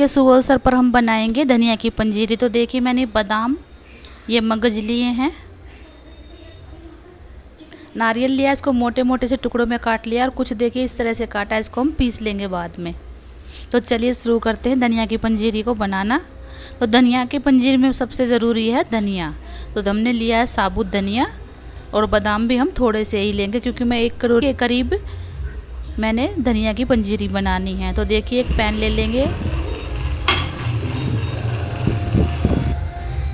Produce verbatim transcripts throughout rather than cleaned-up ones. के सुअल सर पर हम बनाएंगे धनिया की पंजीरी। तो देखिए मैंने बादाम, ये मगज लिए हैं, नारियल लिया, इसको मोटे मोटे से टुकड़ों में काट लिया और कुछ देखिए इस तरह से काटा, इसको हम पीस लेंगे बाद में। तो चलिए शुरू करते हैं धनिया की पंजीरी को बनाना। तो धनिया की पंजीरी में सबसे ज़रूरी है धनिया। तो हमने लिया है साबुत धनिया और बादाम भी हम थोड़े से ही लेंगे क्योंकि मैं एक करोड़ के करीब मैंने धनिया की पंजीरी बनानी है। तो देखिए एक पैन ले लेंगे,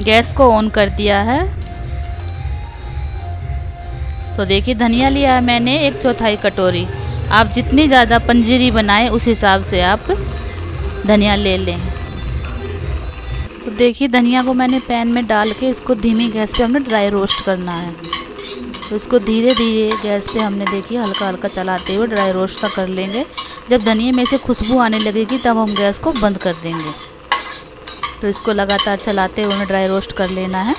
गैस को ऑन कर दिया है। तो देखिए धनिया लिया है मैंने एक चौथाई कटोरी। आप जितनी ज़्यादा पंजीरी बनाएं उस हिसाब से आप धनिया ले लें। तो देखिए धनिया को मैंने पैन में डाल के इसको धीमी गैस पे हमने ड्राई रोस्ट करना है। तो इसको धीरे धीरे गैस पे हमने देखिए हल्का हल्का चलाते हुए ड्राई रोस्ट का कर लेंगे। जब धनिया में से खुशबू आने लगेगी तब हम गैस को बंद कर देंगे। तो इसको लगातार चलाते हुए ड्राई रोस्ट कर लेना है।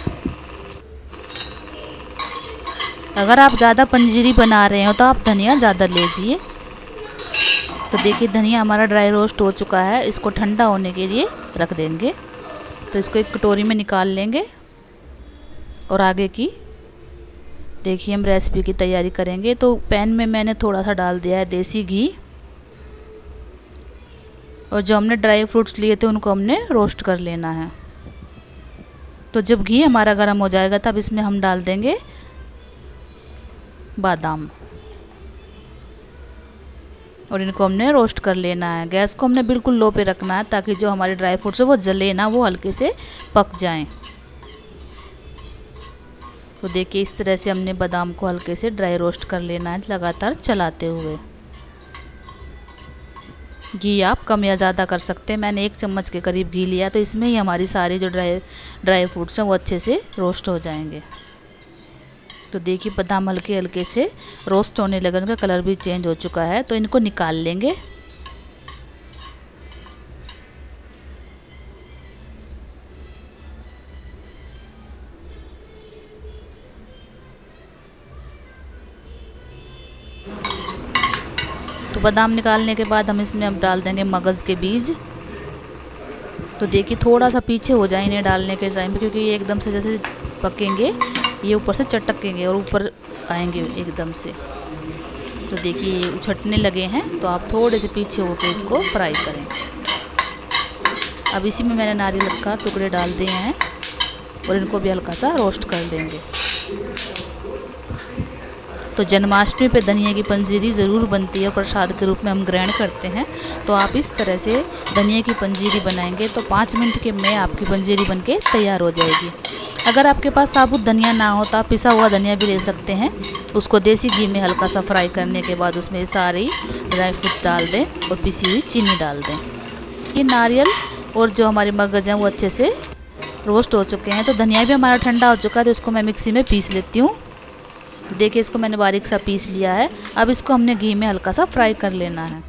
अगर आप ज़्यादा पंजीरी बना रहे हो तो आप धनिया ज़्यादा लीजिए। तो देखिए धनिया हमारा ड्राई रोस्ट हो चुका है, इसको ठंडा होने के लिए रख देंगे। तो इसको एक कटोरी में निकाल लेंगे और आगे की देखिए हम रेसिपी की तैयारी करेंगे। तो पैन में मैंने थोड़ा सा डाल दिया है देसी घी और जो हमने ड्राई फ्रूट्स लिए थे उनको हमने रोस्ट कर लेना है। तो जब घी हमारा गर्म हो जाएगा तब इसमें हम डाल देंगे बादाम और इनको हमने रोस्ट कर लेना है। गैस को हमने बिल्कुल लो पे रखना है ताकि जो हमारे ड्राई फ्रूट्स हैं वो जले ना, वो हल्के से पक जाएं। तो देखिए इस तरह से हमने बादाम को हल्के से ड्राई रोस्ट कर लेना है लगातार चलाते हुए। घी आप कम या ज़्यादा कर सकते हैं, मैंने एक चम्मच के करीब घी लिया। तो इसमें ही हमारी सारी जो ड्राई ड्राई फ्रूट्स हैं वो अच्छे से रोस्ट हो जाएंगे। तो देखिए बादाम हल्के हल्के से रोस्ट होने लगे, उनका कलर भी चेंज हो चुका है। तो इनको निकाल लेंगे। तो बादाम निकालने के बाद हम इसमें अब डाल देंगे मगज़ के बीज। तो देखिए थोड़ा सा पीछे हो जाए इन्हें डालने के टाइम पे, क्योंकि ये एकदम से जैसे पकेंगे ये ऊपर से चटकेंगे और ऊपर आएंगे एकदम से। तो देखिए ये उछटने लगे हैं, तो आप थोड़े से पीछे होकर इसको फ्राई करें। अब इसी में मैंने नारियल का टुकड़े डाल दिए हैं और इनको भी हल्का सा रोस्ट कर देंगे। तो जन्माष्टमी पे धनिया की पंजीरी ज़रूर बनती है, प्रसाद के रूप में हम ग्रहण करते हैं। तो आप इस तरह से धनिया की पंजीरी बनाएंगे तो पाँच मिनट के में आपकी पंजीरी बनके तैयार हो जाएगी। अगर आपके पास साबुत धनिया ना हो तो आप पिसा हुआ धनिया भी ले सकते हैं। उसको देसी घी में हल्का सा फ्राई करने के बाद उसमें सारी ड्राई फ्रूट्स डाल दें और पिसी हुई चीनी डाल दें। ये नारियल और जो हमारे मगज़ हैं वो अच्छे से रोस्ट हो चुके हैं। तो धनिया भी हमारा ठंडा हो चुका है, तो इसको मैं मिक्सी में पीस लेती हूँ। देखिए इसको मैंने बारीक सा पीस लिया है। अब इसको हमने घी में हल्का सा फ्राई कर लेना है।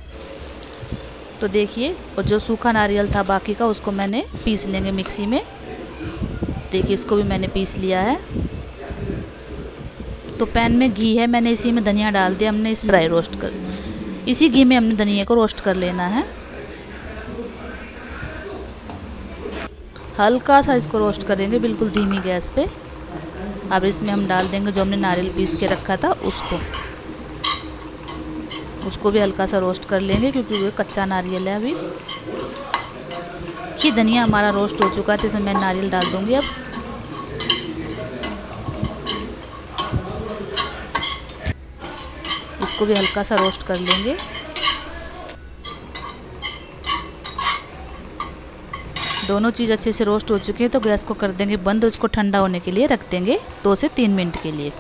तो देखिए और जो सूखा नारियल था बाकी का उसको मैंने पीस लेंगे मिक्सी में। देखिए इसको भी मैंने पीस लिया है। तो पैन में घी है, मैंने इसी में धनिया डाल दिया, हमने इसमें ड्राई रोस्ट कर इसी घी में हमने धनिया को रोस्ट कर लेना है। हल्का सा इसको रोस्ट करेंगे बिल्कुल धीमी गैस पे। अब इसमें हम डाल देंगे जो हमने नारियल पीस के रखा था उसको उसको भी हल्का सा रोस्ट कर लेंगे क्योंकि वो कच्चा नारियल है अभी। ये धनिया हमारा रोस्ट हो चुका है, तो इसमें मैं नारियल डाल दूंगी। अब इसको भी हल्का सा रोस्ट कर लेंगे। दोनों चीज़ अच्छे से रोस्ट हो चुकी है, तो गैस को कर देंगे बंद और इसको ठंडा होने के लिए रख देंगे दो से तीन मिनट के लिए।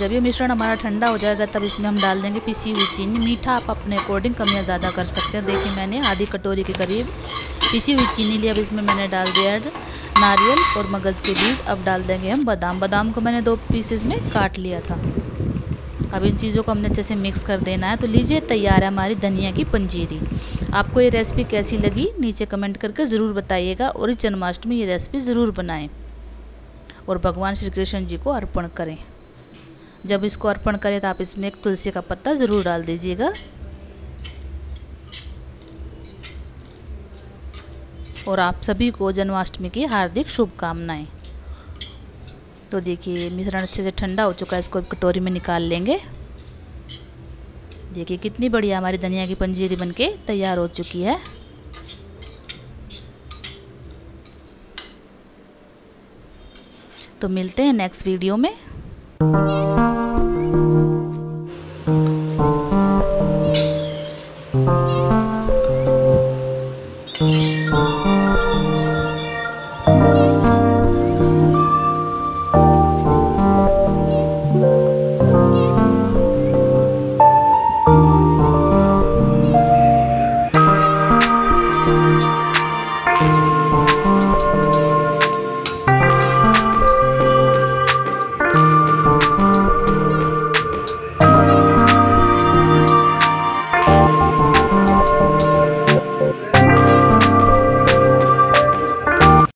जब ये मिश्रण हमारा ठंडा हो जाएगा तब इसमें हम डाल देंगे पिसी हुई चीनी। मीठा आप अपने अकॉर्डिंग कम या ज़्यादा कर सकते हैं। देखिए मैंने आधी कटोरी के करीब पिसी हुई चीनी ली। अब इसमें मैंने डाल दिया नारियल और मगज़ के बीज। अब डाल देंगे हम बादाम। बादाम को मैंने दो पीसेस में काट लिया था। अब इन चीज़ों को हमने अच्छे से मिक्स कर देना है। तो लीजिए तैयार है हमारी धनिया की पंजीरी। आपको ये रेसिपी कैसी लगी नीचे कमेंट करके ज़रूर बताइएगा और इस जन्माष्टमी ये रेसिपी ज़रूर बनाएँ और भगवान श्री कृष्ण जी को अर्पण करें। जब इसको अर्पण करें तो आप इसमें एक तुलसी का पत्ता ज़रूर डाल दीजिएगा और आप सभी को जन्माष्टमी की हार्दिक शुभकामनाएं। तो देखिए मिश्रण अच्छे से ठंडा हो चुका है, इसको कटोरी में निकाल लेंगे। देखिए कितनी बढ़िया हमारी धनिया की पंजीरी बनके तैयार हो चुकी है। तो मिलते हैं नेक्स्ट वीडियो में।